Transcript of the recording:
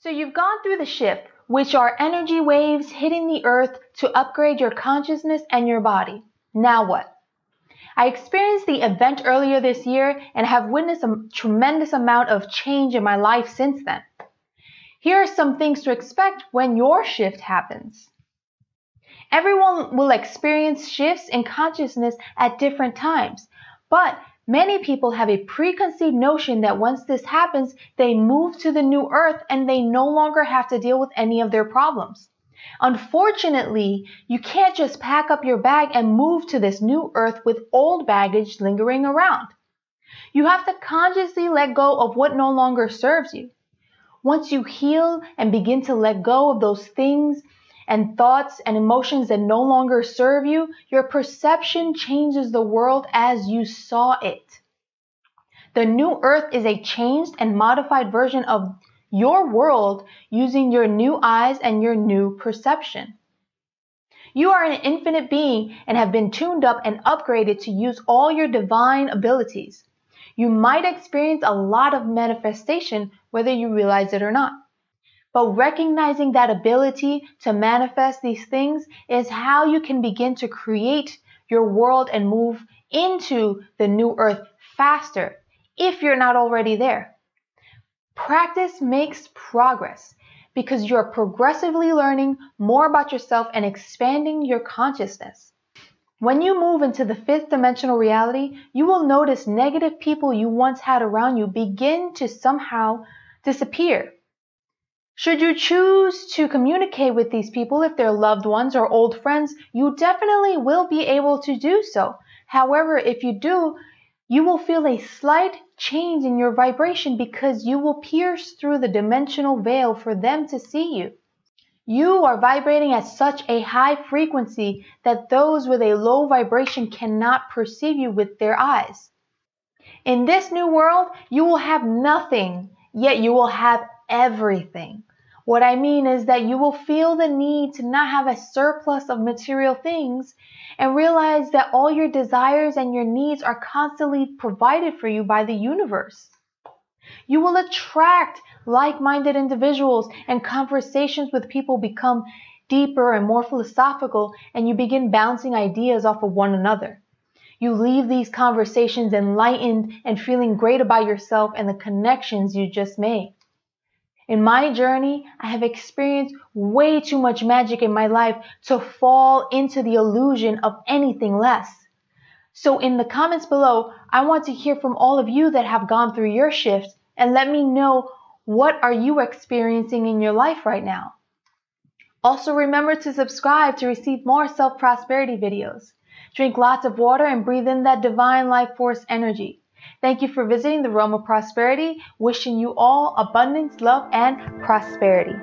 So you've gone through the shift, which are energy waves hitting the earth to upgrade your consciousness and your body. Now what? I experienced the event earlier this year and have witnessed a tremendous amount of change in my life since then. Here are some things to expect when your shift happens. Everyone will experience shifts in consciousness at different times, but many people have a preconceived notion that once this happens, they move to the new earth and they no longer have to deal with any of their problems. Unfortunately, you can't just pack up your bag and move to this new earth with old baggage lingering around. You have to consciously let go of what no longer serves you. Once you heal and begin to let go of those things and thoughts and emotions that no longer serve you, your perception changes the world as you saw it. The new earth is a changed and modified version of your world using your new eyes and your new perception. You are an infinite being and have been tuned up and upgraded to use all your divine abilities. You might experience a lot of manifestation whether you realize it or not. But recognizing that ability to manifest these things is how you can begin to create your world and move into the new earth faster if you're not already there. Practice makes progress because you're progressively learning more about yourself and expanding your consciousness. When you move into the fifth dimensional reality, you will notice negative people you once had around you begin to somehow disappear. Should you choose to communicate with these people, if they're loved ones or old friends, you definitely will be able to do so. However, if you do, you will feel a slight change in your vibration because you will pierce through the dimensional veil for them to see you. You are vibrating at such a high frequency that those with a low vibration cannot perceive you with their eyes. In this new world, you will have nothing, yet you will have everything. What I mean is that you will feel the need to not have a surplus of material things and realize that all your desires and your needs are constantly provided for you by the universe. You will attract like-minded individuals, and conversations with people become deeper and more philosophical, and you begin bouncing ideas off of one another. You leave these conversations enlightened and feeling great about yourself and the connections you just made. In my journey, I have experienced way too much magic in my life to fall into the illusion of anything less. So in the comments below, I want to hear from all of you that have gone through your shift and let me know what are you experiencing in your life right now. Also remember to subscribe to receive more self-prosperity videos. Drink lots of water and breathe in that divine life force energy. Thank you for visiting the Realm of Prosperity. Wishing you all abundance, love, and prosperity.